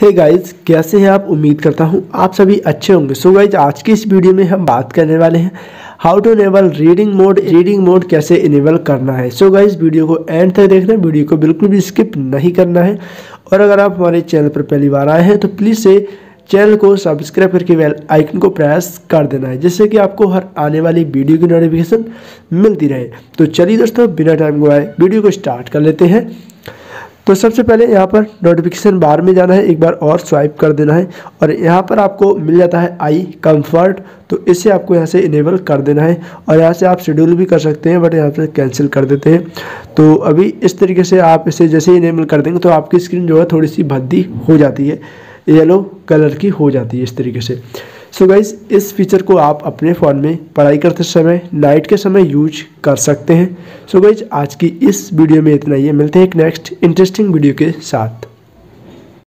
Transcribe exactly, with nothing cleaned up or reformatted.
Hey guys, कैसे हैं आप? उम्मीद करता हूं आप सभी अच्छे होंगे। सो गाइज, आज की इस वीडियो में हम बात करने वाले हैं how to enable reading mode. Reading mode कैसे इनेबल करना है। सो गाइज, वीडियो को एंड तक देखना, वीडियो को बिल्कुल भी स्किप नहीं करना है। और अगर आप हमारे चैनल पर पहली बार आए हैं तो प्लीज़ से चैनल को सब्सक्राइब करके बेल आइकन को प्रेस कर देना है, जिससे कि आपको हर आने वाली वीडियो की नोटिफिकेशन मिलती रहे। तो चलिए दोस्तों, बिना टाइम गवाए वीडियो को स्टार्ट कर लेते हैं। तो सबसे पहले यहाँ पर नोटिफिकेशन बार में जाना है, एक बार और स्वाइप कर देना है और यहाँ पर आपको मिल जाता है आई कंफर्ट। तो इसे आपको यहाँ से इनेबल कर देना है और यहाँ से आप शेड्यूल भी कर सकते हैं, बट यहाँ पर कैंसिल कर देते हैं। तो अभी इस तरीके से आप इसे जैसे ही इनेबल कर देंगे तो आपकी स्क्रीन जो है थोड़ी सी भद्दी हो जाती है, येलो कलर की हो जाती है इस तरीके से। सो so गाइज, इस फीचर को आप अपने फ़ोन में पढ़ाई करते समय, नाइट के समय यूज कर सकते हैं। सो so गाइज, आज की इस वीडियो में इतना ही है। मिलते हैं एक नेक्स्ट इंटरेस्टिंग वीडियो के साथ।